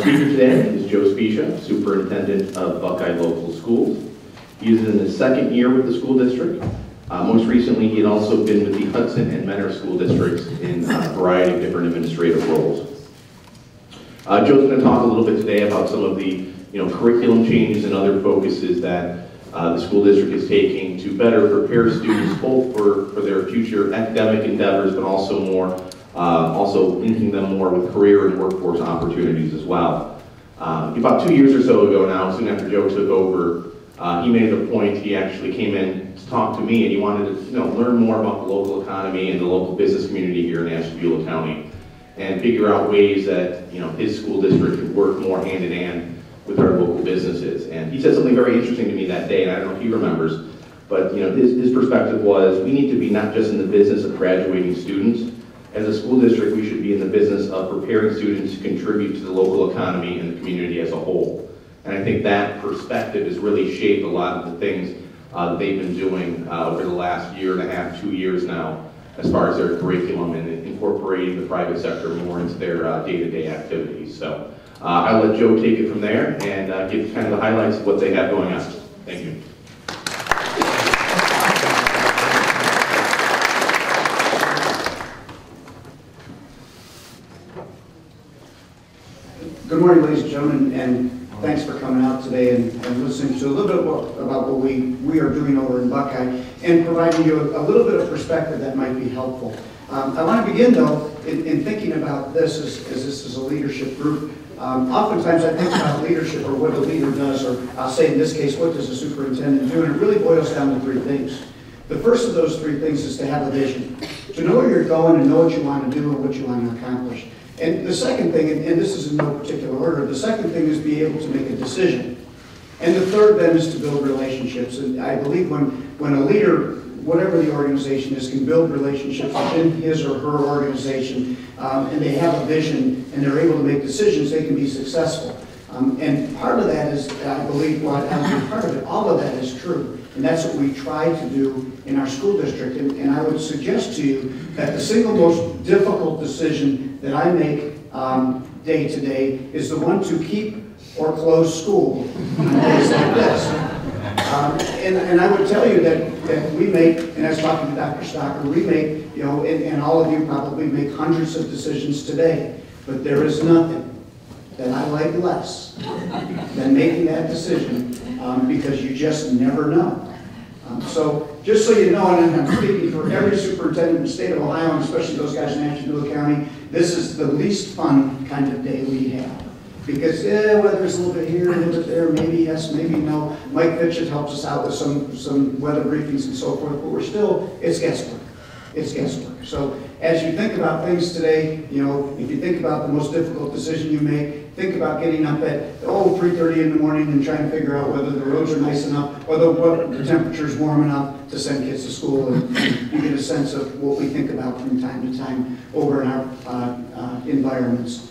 speaker today is Joe Specia, Superintendent of Buckeye Local Schools. He is in his second year with the school district. Most recently, he had also been with the Hudson and Mentor school districts in a variety of different administrative roles. Joe's going to talk a little bit today about some of the curriculum changes and other focuses that the school district is taking to better prepare students both for their future academic endeavors, but also more, linking them more with career and workforce opportunities as well. About 2 years or so ago now, soon after Joe took over, he made a point, he actually came in to talk to me and he wanted to learn more about the local economy and the local business community here in Ashtabula County and figure out ways that his school district could work more hand in hand with our local businesses. And he said something very interesting to me that day, and I don't know if he remembers, but his perspective was, we need to be not just in the business of graduating students. As a school district, we should be in the business of preparing students to contribute to the local economy and the community as a whole. And I think that perspective has really shaped a lot of the things that they've been doing over the last year and a half, 2 years now, as far as their curriculum and incorporating the private sector more into their day-to-day activities. So. I'll let Joe take it from there and give kind of the highlights of what they have going on. Thank you. Good morning, ladies and gentlemen, and thanks for coming out today and listening to a little bit about what we are doing over in Buckeye and providing you a little bit of perspective that might be helpful. I want to begin, though, in thinking about this as this is a leadership group. Oftentimes I think about leadership or what a leader does, or I'll say in this case, what does a superintendent do? And it really boils down to three things. The first of those three things is to have a vision, to know where you're going and know what you want to do and what you want to accomplish. And the second thing, and this is in no particular order, the second thing is be able to make a decision. And the third then is to build relationships. And I believe when a leader, whatever the organization is, can build relationships within his or her organization, and they have a vision and they're able to make decisions, they can be successful. And part of that is, I believe, part of it, all of that is true. And that's what we try to do in our school district. And I would suggest to you that the single most difficult decision that I make day to day is the one to keep or close school on days like this. And I would tell you that we make, and I was talking to Dr. Stocker, we make, and all of you probably make hundreds of decisions today, but there is nothing that I like less than making that decision because you just never know. So just so you know, and I'm speaking for every superintendent in the state of Ohio, and especially those guys in Ashtabula County, this is the least fun kind of day we have. Because weather is a little bit here, a little bit there, maybe yes, maybe no. Mike Fitchett helps us out with some weather briefings and so forth, but we're still, it's guesswork. It's guesswork. So as you think about things today, if you think about the most difficult decision you make, think about getting up at 3:30 in the morning and trying to figure out whether the roads are nice enough or the temperature's warm enough to send kids to school. And you get a sense of what we think about from time to time over in our environments.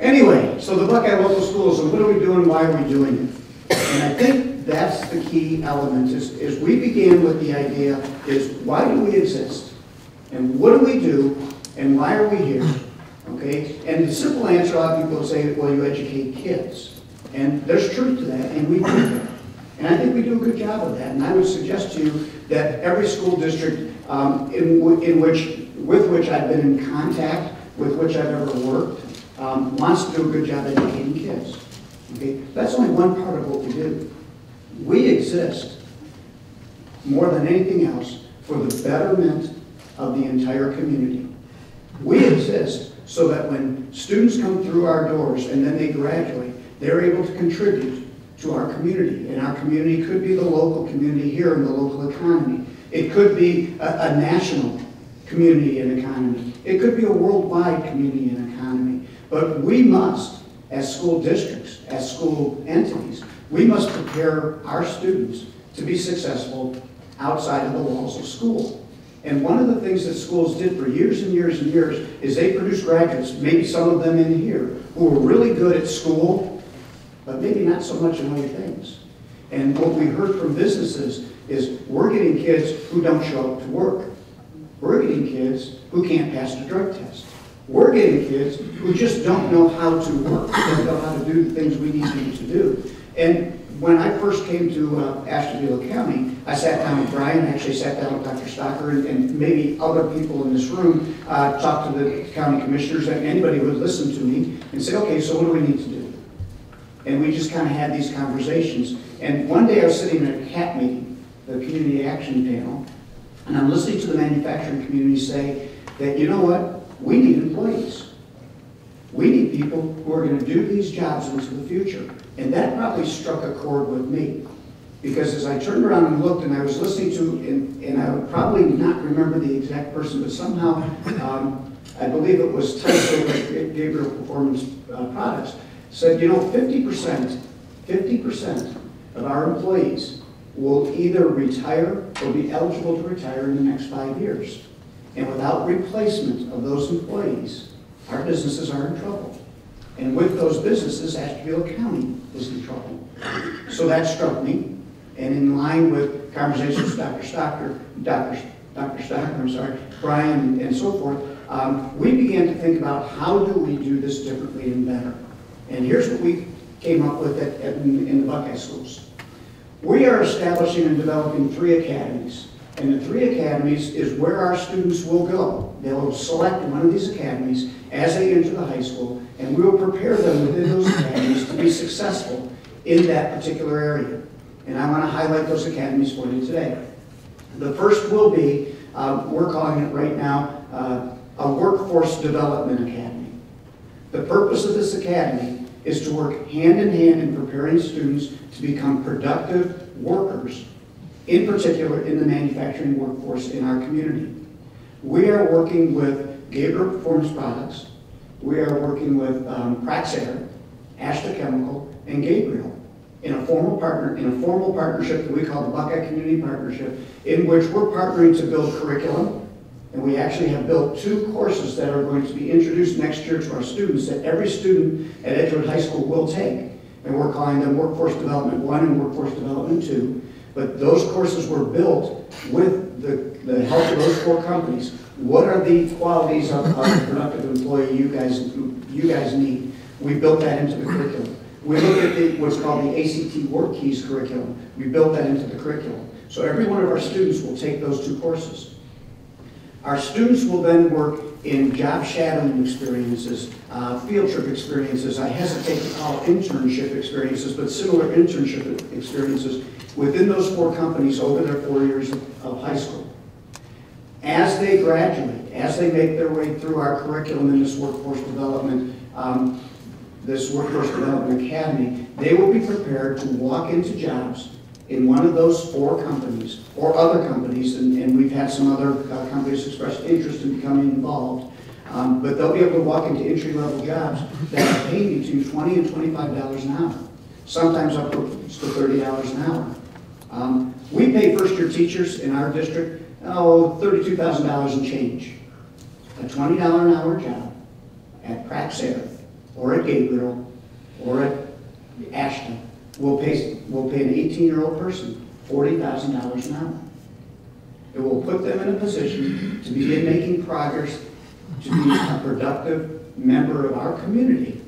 Anyway, so the Buckeye Local Schools, so what are we doing, why are we doing it? And I think that's the key element, is we began with the idea is, why do we exist? And what do we do? And why are we here? Okay, and the simple answer, a lot of people say, well, you educate kids. And there's truth to that, and we do that. And I think we do a good job of that. And I would suggest to you that every school district with which I've been in contact, with which I've ever worked, wants to do a good job educating kids. Okay? That's only one part of what we do. We exist, more than anything else, for the betterment of the entire community. We exist so that when students come through our doors and then they graduate, they're able to contribute to our community. And our community could be the local community here in the local economy. It could be a national community and economy. It could be a worldwide community and economy. But we must, as school districts, as school entities, we must prepare our students to be successful outside of the walls of school. And one of the things that schools did for years and years and years is they produced graduates, maybe some of them in here, who were really good at school, but maybe not so much in other things. And what we heard from businesses is we're getting kids who don't show up to work. We're getting kids who can't pass the drug test. We're getting kids who just don't know how to work, don't know how to do the things we need them to do. And when I first came to Ashtabula County, I sat down with Brian, actually sat down with Dr. Stocker and maybe other people in this room, talked to the county commissioners and anybody who would listen to me and say, okay, so what do we need to do? And we just kind of had these conversations. And one day I was sitting in a CAP meeting, the Community Action Panel, and I'm listening to the manufacturing community say that, you know what, we need employees. We need people who are going to do these jobs into the future. And that probably struck a chord with me. Because as I turned around and looked, and I was listening to, and I would probably not remember the exact person, but somehow, I believe it was Tyson at Gabriel Performance Products, said, you know, 50% of our employees will either retire or be eligible to retire in the next 5 years. And without replacement of those employees, our businesses are in trouble. And with those businesses, Ashtabula County is in trouble. So that struck me. And in line with conversations with Dr. Stocker, Brian, and so forth, we began to think about how do we do this differently and better. And here's what we came up with in the Buckeye schools. We are establishing and developing 3 academies. And the 3 academies is where our students will go. They will select one of these academies as they enter the high school, and we will prepare them within those academies to be successful in that particular area. And I want to highlight those academies for you today. The first will be, we're calling it right now, a workforce development academy. The purpose of this academy is to work hand in hand in preparing students to become productive workers, in particular in the manufacturing workforce in our community. We are working with Gabriel Performance Products, we are working with Praxair, Ash Chemical, and Gabriel in a formal partnership that we call the Buckeye Community Partnership, in which we're partnering to build curriculum, and we actually have built 2 courses that are going to be introduced next year to our students that every student at Edgewood High School will take, and we're calling them Workforce Development 1 and Workforce Development 2. But those courses were built with the help of those 4 companies. What are the qualities of a productive employee you guys need? We built that into the curriculum. We looked at what's called the ACT WorkKeys curriculum. We built that into the curriculum. So every one of our students will take those 2 courses. Our students will then work in job shadowing experiences, field trip experiences. I hesitate to call internship experiences, but similar internship experiences within those 4 companies over their 4 years of high school. As they graduate, as they make their way through our curriculum in this workforce development academy, they will be prepared to walk into jobs in one of those 4 companies or other companies, and we've had some other companies express interest in becoming involved, but they'll be able to walk into entry-level jobs that are paying between $20 and $25 an hour, sometimes up to $30 an hour. We pay first-year teachers in our district, $32,000 and change. A $20 an hour job at Praxair or at Gabriel or at Ashton will pay an 18-year-old person $40,000 an hour. It will put them in a position to begin making progress, to be a productive member of our community,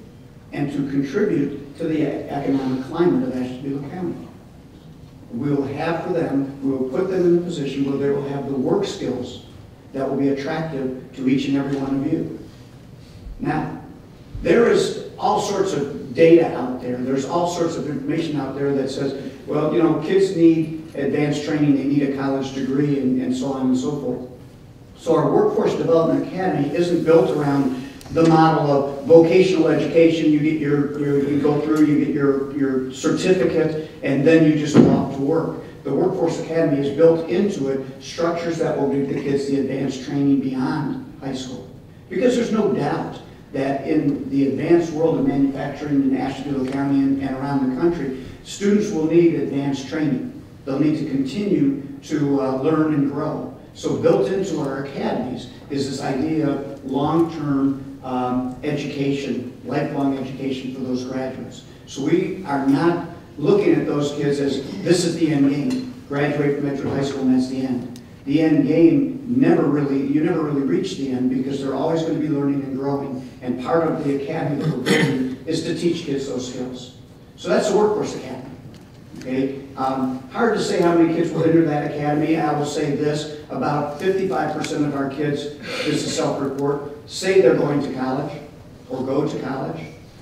and to contribute to the economic climate of Ashtabula County. We will have for them, we will put them in a position where they will have the work skills that will be attractive to each and every one of you. Now, there is all sorts of data out there. There's all sorts of information out there that says, well, you know, kids need advanced training, they need a college degree, and so on and so forth. So our Workforce Development Academy isn't built around the model of vocational education. You get you go through, you get your certificate, and then you just go off to work. The Workforce Academy is built into it structures that will give the kids the advanced training beyond high school. Because there's no doubt that in the advanced world of manufacturing in Ashtabula County and around the country, students will need advanced training. They'll need to continue to learn and grow. So built into our academies is this idea of long-term education, lifelong education for those graduates. So we are not looking at those kids as this is the end game, graduate from Metro High School and that's the end. the end game you never really reach the end, because they're always going to be learning and growing. And part of the academy that we're building is to teach kids those skills. So that's the Workforce Academy. Okay, hard to say how many kids will enter that academy. I will say this: about 55% of our kids, this is self-report, say they're going to college or go to college.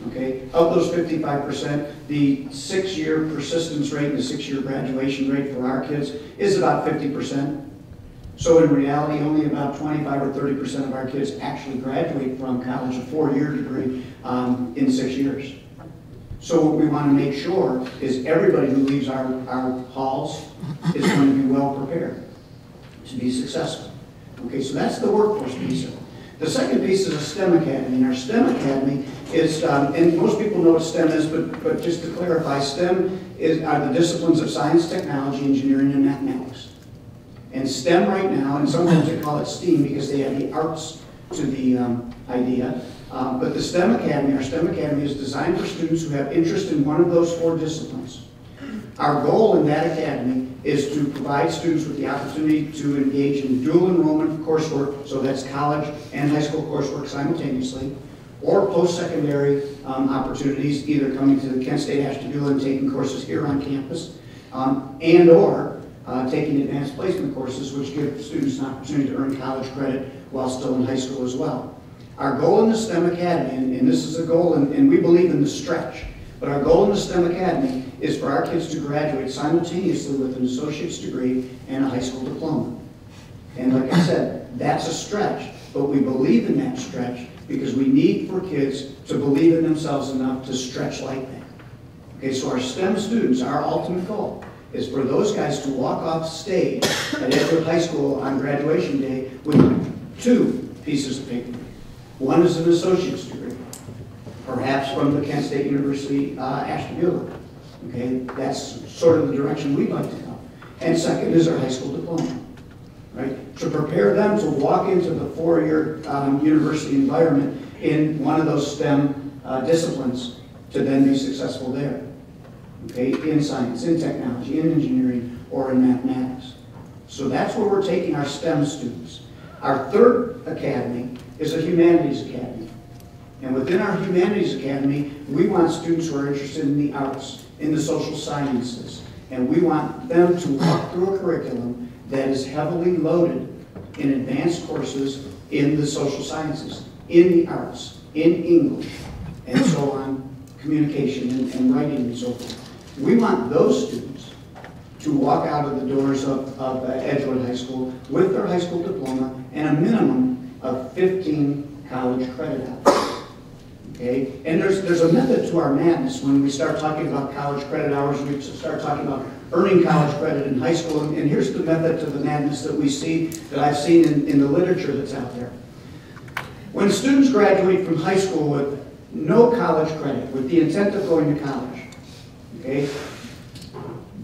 Okay, of those 55%, the 6-year persistence rate and the 6-year graduation rate for our kids is about 50%. So in reality, only about 25 or 30% of our kids actually graduate from college, a 4-year degree, in 6 years. So what we want to make sure is everybody who leaves our halls is going to be well prepared to be successful. Okay, so that's the workforce piece of it. The second piece is a STEM Academy, and our STEM Academy is, and most people know what STEM is, but just to clarify, STEM are the disciplines of science, technology, engineering, and mathematics. And STEM right now, and sometimes they call it STEAM because they have the arts to the idea, but the STEM Academy, our STEM Academy, is designed for students who have interest in one of those 4 disciplines. Our goal in that academy is to provide students with the opportunity to engage in dual enrollment coursework, so that's college and high school coursework simultaneously, or post-secondary opportunities, either coming to the Kent State Ashtabula and taking courses here on campus, and or taking advanced placement courses, which give students an opportunity to earn college credit while still in high school as well. Our goal in the STEM Academy, and this is a goal, and we believe in the stretch, but our goal in the STEM Academy is for our kids to graduate simultaneously with an associate's degree and a high school diploma. And like I said, that's a stretch, but we believe in that stretch because we need for kids to believe in themselves enough to stretch like that. Okay, so our STEM students, our ultimate goal is for those guys to walk off stage at Edgewood High School on graduation day with 2 pieces of paper. One is an associate's degree, perhaps from the Kent State University, Ashtabula. Okay, that's sort of the direction we'd like to go. And second is our high school diploma, right? To prepare them to walk into the 4-year university environment in one of those STEM disciplines to then be successful there, okay? In science, in technology, in engineering, or in mathematics. So that's where we're taking our STEM students. Our third academy is a humanities academy. And within our humanities academy, we want students who are interested in the arts, in the social sciences, and we want them to walk through a curriculum that is heavily loaded in advanced courses in the social sciences, in the arts, in English, and so on, communication and writing and so forth. We want those students to walk out of the doors of Edgewood High School with their high school diploma and a minimum of 15 college credit hours. Okay? And there's a method to our madness when we start talking about college credit hours, we start talking about earning college credit in high school, and here's the method to the madness that we see, that I've seen in the literature that's out there. When students graduate from high school with no college credit, with the intent of going to college, okay,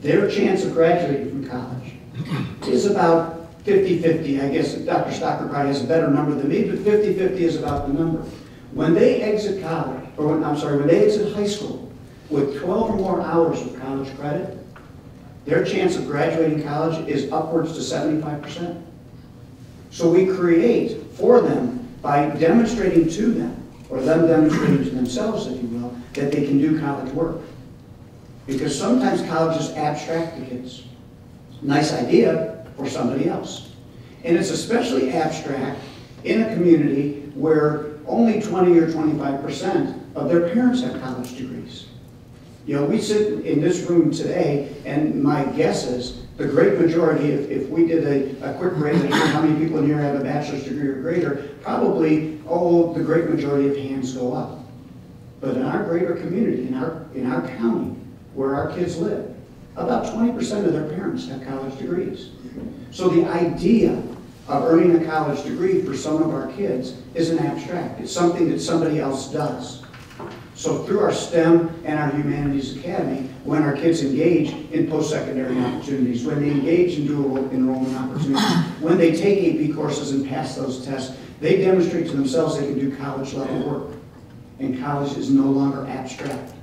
their chance of graduating from college is about 50-50. I guess Dr. Stocker probably has a better number than me, but 50-50 is about the number. When they exit college, or when they exit high school with 12 or more hours of college credit, their chance of graduating college is upwards to 75%. So we create for them, by demonstrating to them, or them demonstrating to themselves, if you will, that they can do college work. Because sometimes college is abstract to kids. Nice idea for somebody else. And it's especially abstract in a community where only 20 or 25% of their parents have college degrees. You know, we sit in this room today, and my guess is the great majority, if we did a quick rating on how many people in here have a bachelor's degree or greater, probably, oh, the great majority of hands go up. But in our greater community, in our county, where our kids live, about 20% of their parents have college degrees. So the idea of earning a college degree for some of our kids isn't abstract. It's something that somebody else does. So through our STEM and our Humanities Academy, when our kids engage in post-secondary opportunities, when they engage in dual enrollment opportunities, when they take AP courses and pass those tests, they demonstrate to themselves they can do college-level work. And college is no longer abstract.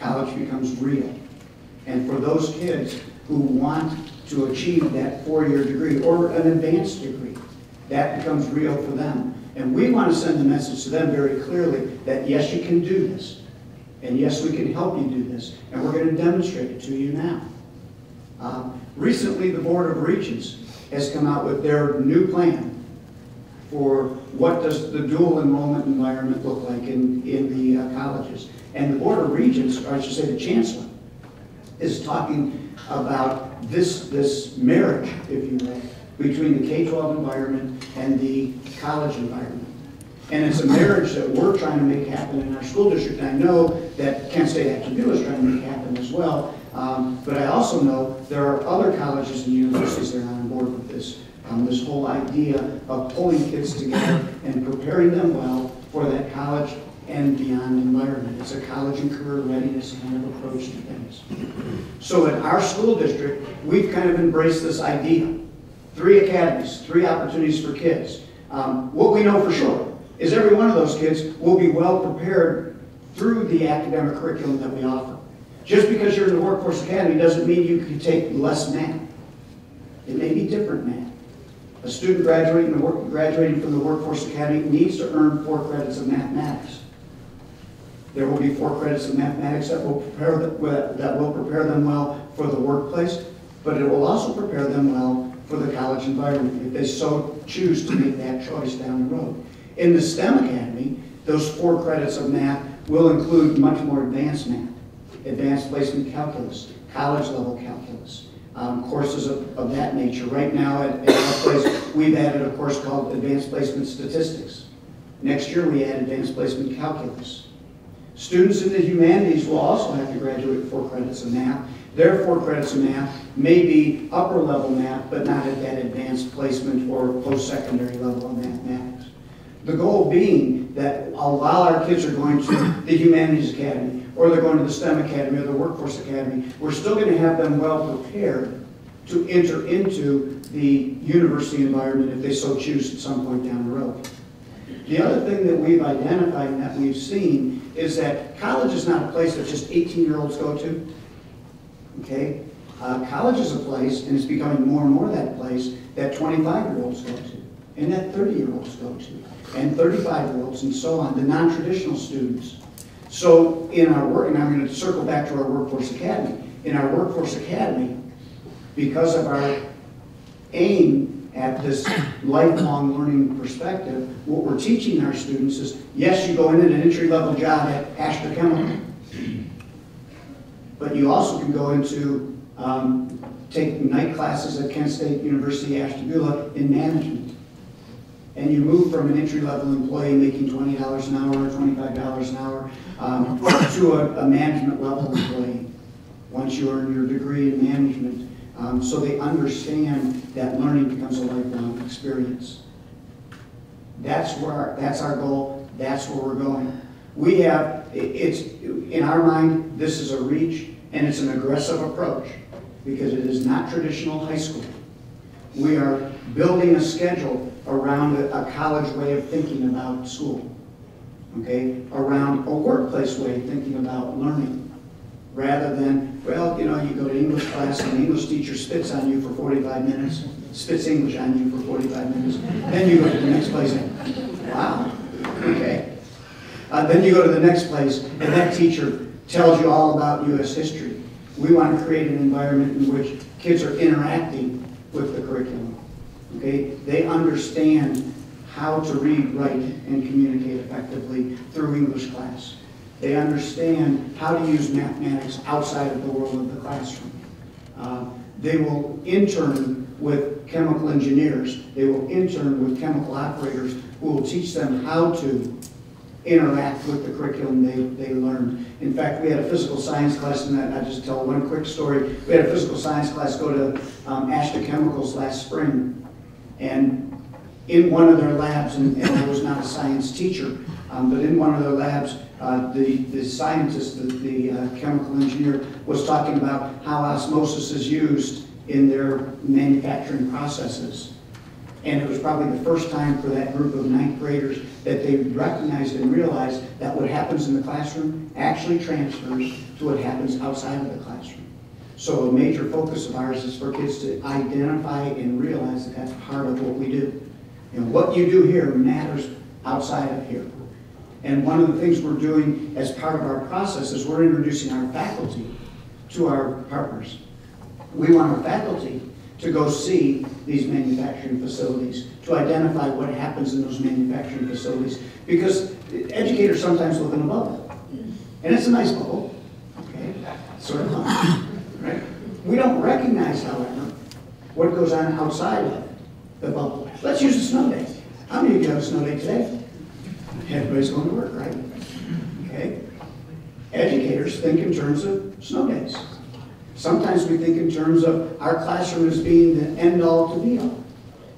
College becomes real. And for those kids who want to achieve that four-year degree or an advanced degree. That becomes real for them. And we want to send the message to them very clearly that yes, you can do this. And yes, we can help you do this. And we're going to demonstrate it to you now. Recently, the Board of Regents has come out with their new plan for what does the dual enrollment environment look like in the colleges. And the Board of Regents, or I should say the Chancellor, is talking about this marriage, if you will, between the K-12 environment and the college environment. And it's a marriage that we're trying to make happen in our school district. And I know that Kent State Ashtabula is trying to make happen as well. But I also know there are other colleges and universities that are on board with this. This whole idea of pulling kids together and preparing them well for that college and beyond environment. It's a college and career readiness kind of approach to things. So in our school district, we've kind of embraced this idea. 3 academies, 3 opportunities for kids. What we know for sure is every one of those kids will be well prepared through the academic curriculum that we offer. Just because you're in the Workforce Academy doesn't mean you can take less math. It may be different math. A student graduating from the Workforce Academy needs to earn 4 credits of mathematics. There will be 4 credits of mathematics that will prepare them well for the workplace, but it will also prepare them well for the college environment, if they so choose to make that choice down the road. In the STEM Academy, those 4 credits of math will include much more advanced math, advanced placement calculus, college-level calculus, courses of that nature. Right now at our place, we've added a course called Advanced Placement Statistics. Next year, we add Advanced Placement Calculus. Students in the humanities will also have to graduate with 4 credits of math. Their 4 credits of math may be upper level math, but not at that advanced placement or post-secondary level of mathematics. The goal being that while our kids are going to the Humanities Academy, or they're going to the STEM Academy, or the Workforce Academy, we're still going to have them well prepared to enter into the university environment if they so choose at some point down the road. The other thing that we've identified and that we've seen is that college is not a place that just 18-year-olds go to. Okay? College is a place, and it's becoming more and more that place, that 25-year-olds go to, and that 30-year-olds go to, and 35-year-olds, and so on, the non-traditional students. So in our work, and I'm going to circle back to our Workforce Academy. In our Workforce Academy, because of our aim at this lifelong learning perspective, what we're teaching our students is, yes, you go in at an entry-level job at Ash Chemical, but you also can go into take night classes at Kent State University Ashtabula in management. And you move from an entry-level employee making $20 an hour or $25 an hour to a management-level employee once you earn your degree in management. So they understand that learning becomes a lifelong experience. That's our goal. That's where we're going. We have, it's in our mind, this is a reach, and it's an aggressive approach because it is not traditional high school. We are building a schedule around a college way of thinking about school, okay? Around a workplace way of thinking about learning, rather than, well, you know, you go to English class and the English teacher spits on you for 45 minutes, spits English on you for 45 minutes, then you go to the next place and, wow, okay. Then you go to the next place, and that teacher tells you all about U.S. history. We want to create an environment in which kids are interacting with the curriculum. Okay? They understand how to read, write, and communicate effectively through English class. They understand how to use mathematics outside of the world of the classroom. They will intern with chemical engineers. They will intern with chemical operators who will teach them how to interact with the curriculum they learned. In fact, we had a physical science class, and I just tell one quick story. We had a physical science class go to Ash Chemical last spring, and in one of their labs, and I was not a science teacher, but in one of their labs, the scientist, the chemical engineer, was talking about how osmosis is used in their manufacturing processes. And it was probably the first time for that group of 9th graders that they recognized and realized that what happens in the classroom actually transfers to what happens outside of the classroom. So a major focus of ours is for kids to identify and realize that that's part of what we do. And what you do here matters outside of here. And one of the things we're doing as part of our process is we're introducing our faculty to our partners. We want our faculty to go see these manufacturing facilities, to identify what happens in those manufacturing facilities, because educators sometimes live in a bubble. And it's a nice bubble, okay, sort of fun, right? We don't recognize, however, what goes on outside of the bubble. Let's use a snow day. How many of you have a snow day today? Everybody's going to work, right? Okay. Educators think in terms of snow days. Sometimes we think in terms of our classroom as being the end-all to be-all.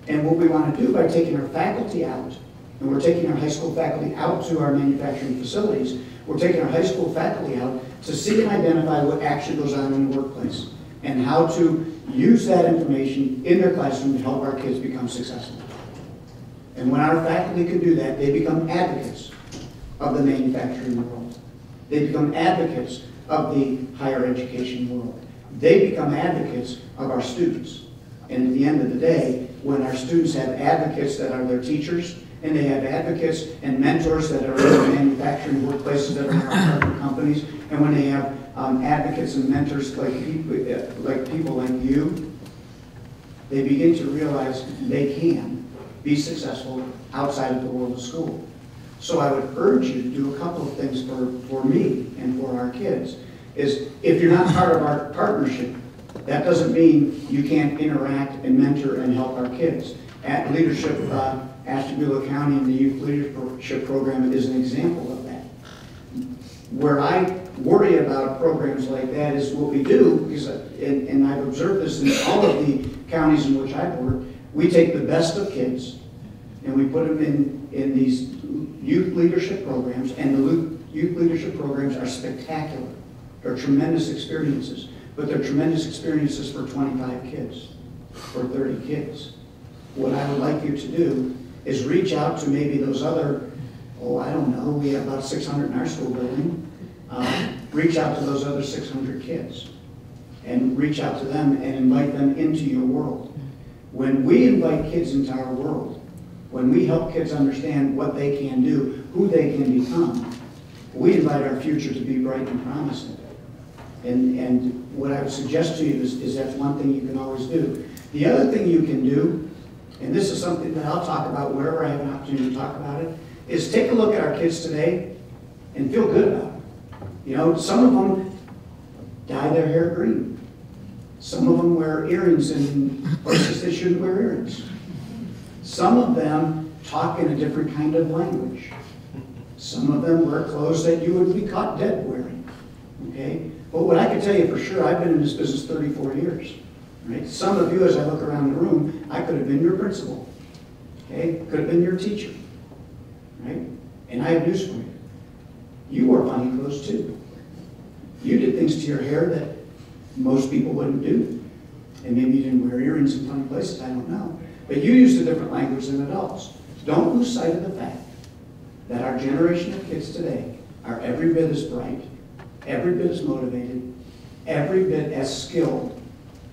And what we want to do by taking our faculty out, and we're taking our high school faculty out to our manufacturing facilities, we're taking our high school faculty out to see and identify what actually goes on in the workplace and how to use that information in their classroom to help our kids become successful. And when our faculty can do that, they become advocates of the manufacturing world. They become advocates of the higher education world. They become advocates of our students. And at the end of the day, when our students have advocates that are their teachers, and they have advocates and mentors that are in the manufacturing workplaces that are in our partner companies, and when they have advocates and mentors like people like you, they begin to realize they can be successful outside of the world of school. So I would urge you to do a couple of things for me and for our kids. Is if you're not part of our partnership, that doesn't mean you can't interact and mentor and help our kids. At Leadership Ashtabula County and the Youth Leadership Program is an example of that. Where I worry about programs like that is what we do, because and I've observed this in all of the counties in which I've worked, we take the best of kids and we put them in these youth leadership programs, and the youth leadership programs are spectacular. They're tremendous experiences, but they're tremendous experiences for 25 kids, for 30 kids. What I would like you to do is reach out to maybe those other, oh, I don't know, we have about 600 in our school building. Reach out to those other 600 kids and reach out to them and invite them into your world. When we invite kids into our world, when we help kids understand what they can do, who they can become, we invite our future to be bright and promising. And what I would suggest to you is that's one thing you can always do. The other thing you can do, and this is something that I'll talk about wherever I have an opportunity to talk about it, is take a look at our kids today and feel good about it. You know, some of them dye their hair green. Some of them wear earrings in places they shouldn't wear earrings. Some of them talk in a different kind of language. Some of them wear clothes that you would be caught dead wearing, okay? But what I can tell you for sure, I've been in this business 34 years, right? Some of you, as I look around the room, I could have been your principal, okay? Could have been your teacher, right? And I have news for you. You wore funny clothes too. You did things to your hair that most people wouldn't do. And maybe you didn't wear earrings in funny places, I don't know. But you used a different language than adults. Don't lose sight of the fact that our generation of kids today are every bit as bright, every bit as motivated, every bit as skilled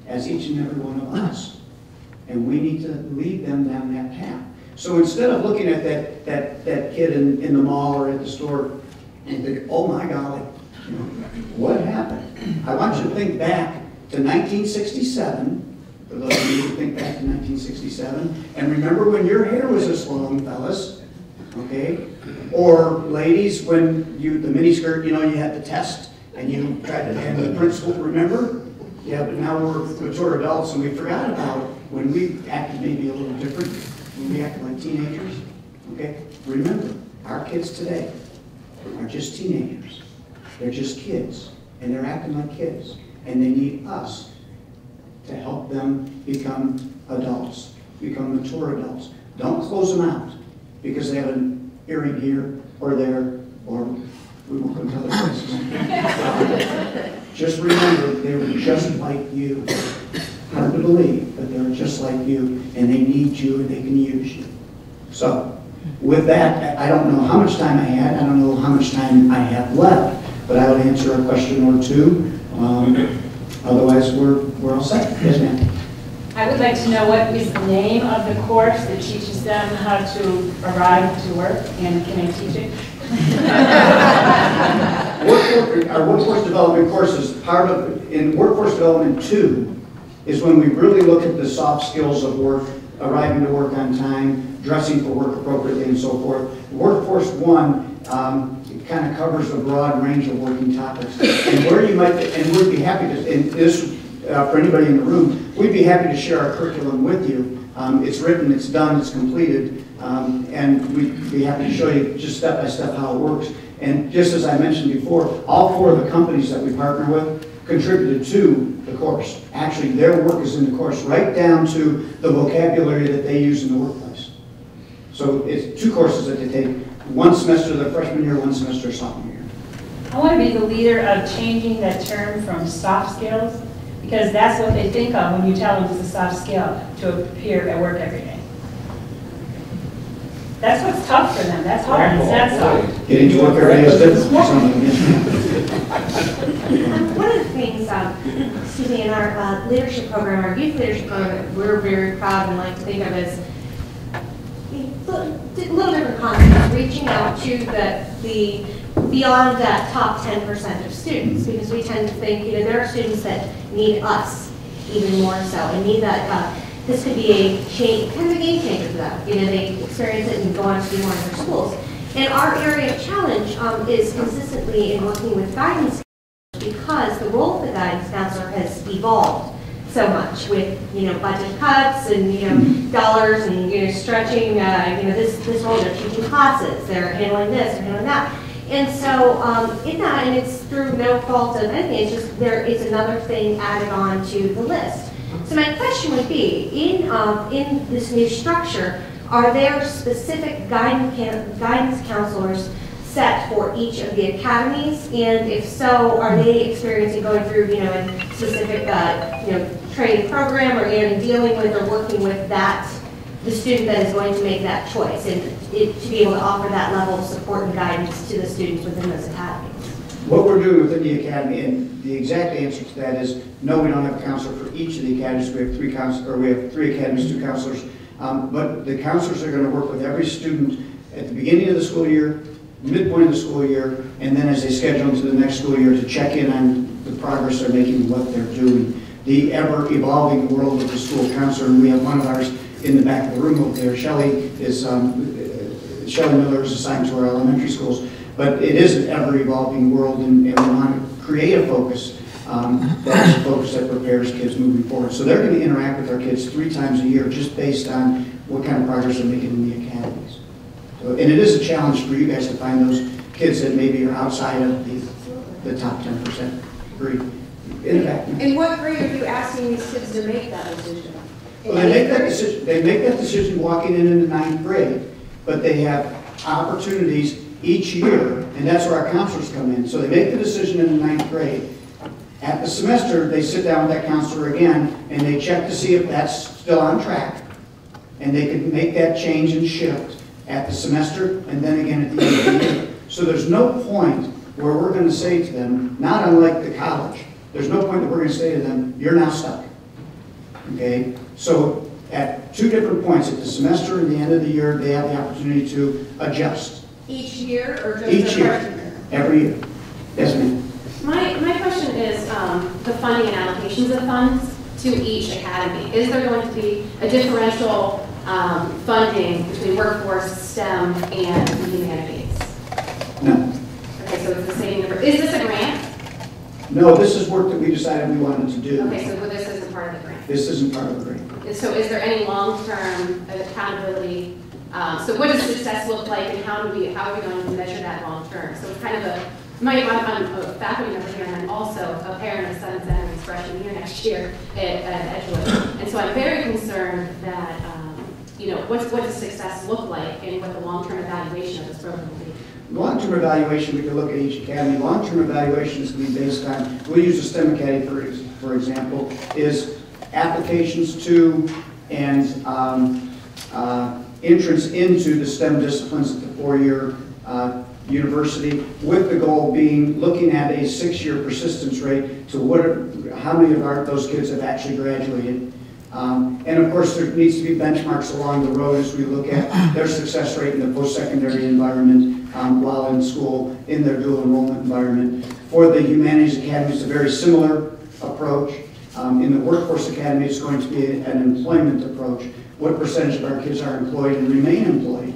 as each and every one of us. And we need to lead them down that path. So instead of looking at that kid in the mall or at the store and think, oh my golly, what happened? I want you to think back to 1967, for those of you who think back to 1967, and remember when your hair was this long, fellas, okay? Or ladies, when the miniskirt, you know, you had the test, and you tried to handle the principal, remember? Yeah, but now we're mature adults, and we forgot about when we acted maybe a little different, when we acted like teenagers, okay? Remember, our kids today are just teenagers. They're just kids, and they're acting like kids, and they need us to help them become adults, become mature adults. Don't close them out because they have an earring here or there, or we won't go to other places. Just remember, they were just like you. Hard to believe, but they were just like you, and they need you and they can use you. So with that, I don't know how much time I had. I don't know how much time I have left, but I will answer a question or two. Otherwise, we're all set. Yes, ma'am. I would like to know what is the name of the course that teaches them how to arrive to work, and can I teach it? Our workforce development course is part of, in workforce development 2, is when we really look at the soft skills of work, arriving to work on time, dressing for work appropriately, and so forth. Workforce 1 kind of covers a broad range of working topics, and where you might, and we'd be happy to, and this, for anybody in the room, we'd be happy to share our curriculum with you. It's written, it's done, it's completed, and we'd be happy to show you just step by step how it works. And just as I mentioned before, all 4 of the companies that we partner with contributed to the course. Actually, their work is in the course, right down to the vocabulary that they use in the workplace. So it's 2 courses that they take, 1 semester their freshman year, 1 semester sophomore year. I want to be the leader of changing that term from soft skills, because that's what they think of when you tell them it's a soft skill to appear at work every day. That's what's tough for them. That's hard. It's not soft. Getting to work every day is different for some of them. One of the things, excuse me, in our leadership program, our youth leadership program, we're very proud and like to think of as a little different concept, reaching out to the beyond that top 10% of students, because we tend to think, you know, there are students that need us even more so, and need that, this could be a change, kind of a game changer for them. You know, they experience it and go on to do more in their schools. And our area of challenge is consistently in working with guidance counselors, because the role of the guidance counselor has evolved so much with, you know, budget cuts and, you know, dollars and, you know, stretching, you know, this role, they're teaching classes, they're handling this, they're handling that. And so in that, and it's through no fault of anything, it's just there is another thing added on to the list. So my question would be, in this new structure, are there specific guidance counselors set for each of the academies? And if so, are they experiencing going through, you know, a specific you know, training program, or and dealing with or working with that, the student that is going to make that choice, and to be able to offer that level of support and guidance to the students within those academies? What we're doing within the academy, and the exact answer to that is no, we don't have a counselor for each of the academies. We have 3 counselors, or we have 3 academies, 2 counselors. But the counselors are going to work with every student at the beginning of the school year, midpoint of the school year, and then as they schedule into the next school year to check in on the progress they're making, what they're doing. The ever-evolving world of the school counselor, and we have one of ours in the back of the room over there. Shelly is, Shelly Miller is assigned to our elementary schools, but it is an ever-evolving world, and we want to create a focus, that's a focus that prepares kids moving forward. So they're going to interact with our kids 3 times a year, just based on what kind of progress they're making in the academies. So, and it is a challenge for you guys to find those kids that maybe are outside of the top 10% grade. In what grade are you asking these kids to make that decision? Well, they make that decision walking into 9th grade, but they have opportunities each year, and that's where our counselors come in. So they make the decision in the 9th grade. At the semester, they sit down with that counselor again, and they check to see if that's still on track, and they can make that change and shift at the semester, and then again at the end of the year. So there's no point where we're going to say to them, not unlike the college, there's no point that we're going to say to them, you're now stuck. Okay, so at 2 different points, at the semester and the end of the year, they have the opportunity to adjust. Each year, or just each year? Every year. Yes, ma'am. My question is the funding and allocations of funds to each academy. Is there going to be a differential funding between workforce, STEM, and humanities? No. Okay, so it's the same number. Is this a grant? No, this is work that we decided we wanted to do. Okay, so this isn't part of the grant. This isn't part of the grant. So is there any long-term accountability? So what does success look like, and how are we going to measure that long-term? So it's kind of a, you might want a faculty member here, and then also a parent of sons that is freshman year next year at Edgewood. And so I'm very concerned that, you know, what does success look like, and what the long-term evaluation of this program will be? Long-term evaluation, we can look at each academy. Long-term evaluation is going to be based on, we'll use a STEM academy for example, is applications to and entrance into the STEM disciplines at the four-year university, with the goal being looking at a 6-year persistence rate to how many of those kids have actually graduated. And of course, there needs to be benchmarks along the road as we look at their success rate in the post-secondary environment while in school in their dual enrollment environment. For the Humanities Academy, it's a very similar approach. In the Workforce Academy, it's going to be an employment approach. What percentage of our kids are employed and remain employed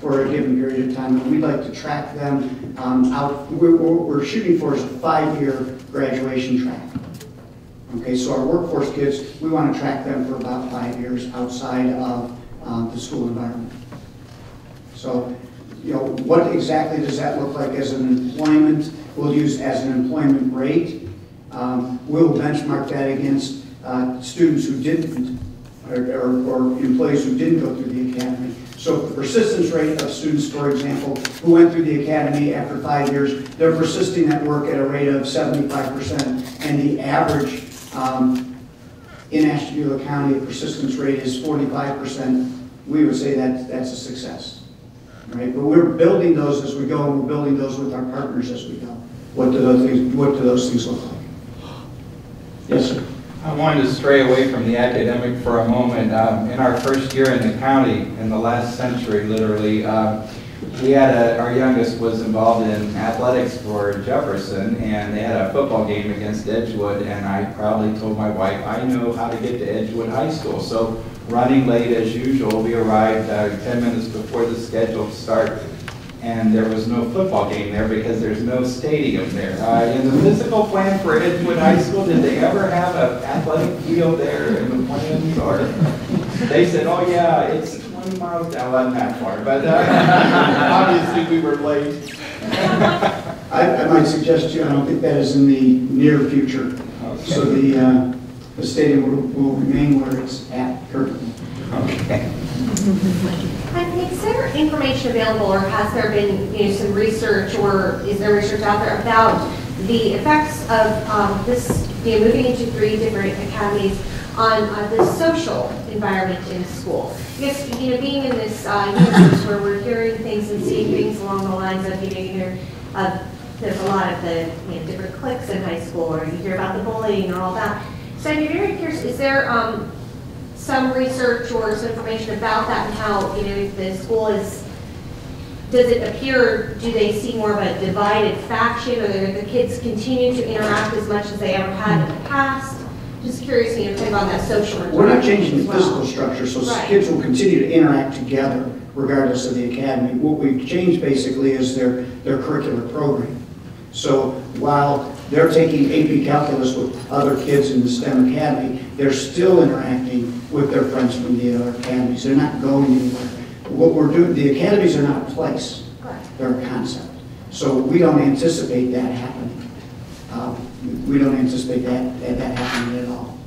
for a given period of time? And we'd like to track them out. What we're shooting for is a 5-year graduation track. Okay, so our workforce kids, we want to track them for about 5 years outside of the school environment. So, you know, what exactly does that look like as an employment? We'll use as an employment rate. We'll benchmark that against students who didn't, or employees who didn't go through the academy. So the persistence rate of students, for example, who went through the academy after 5 years, they're persisting at work at a rate of 75%, and the average in Ashtabula County persistence rate is 45%. We would say that that's a success, right? But we're building those as we go, and we're building those with our partners as we go. What do those things look like? Yes, sir. I wanted to stray away from the academic for a moment. In our first year in the county, in the last century, literally, we had our youngest was involved in athletics for Jefferson, and they had a football game against Edgewood, and I proudly told my wife, I know how to get to Edgewood High School. So running late as usual, we arrived 10 minutes before the scheduled start, and there was no football game there because there's no stadium there. In the physical plan for Edgewood High School, did they ever have an athletic field there in the plans? Or they said, oh yeah, it's 20 miles down, well, that far, but obviously we were late. I might suggest to you, I don't think that is in the near future. Okay. So the stadium will remain where it's at currently. Okay. Is there information available, or has there been some research, or is there research out there about the effects of this moving into 3 different academies on the social environment in school? Because being in this universe where we're hearing things and seeing things along the lines of there's a lot of the different cliques in high school, or you hear about the bullying and all that. So I'm very curious: is there some research or some information about that, and how if the school is, does it appear, do they see more of a divided faction, or do the kids continue to interact as much as they ever had in the past? Just curious, think about that social. We're not changing the physical structure, so kids will continue to interact together regardless of the academy. What we've changed basically is their curricular program. So while they're taking AP Calculus with other kids in the STEM academy, they're still interacting with their friends from the other academies. They're not going anywhere. What we're doing, the academies are not a place, they're a concept. So we don't anticipate that happening. We don't anticipate that happening at all.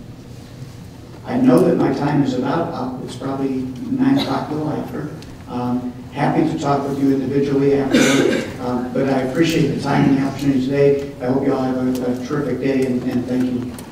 I know that my time is about up. It's probably 9 o'clock, a little after. Happy to talk with you individually afterward, but I appreciate the time and the opportunity today. I hope you all have a terrific day, and thank you.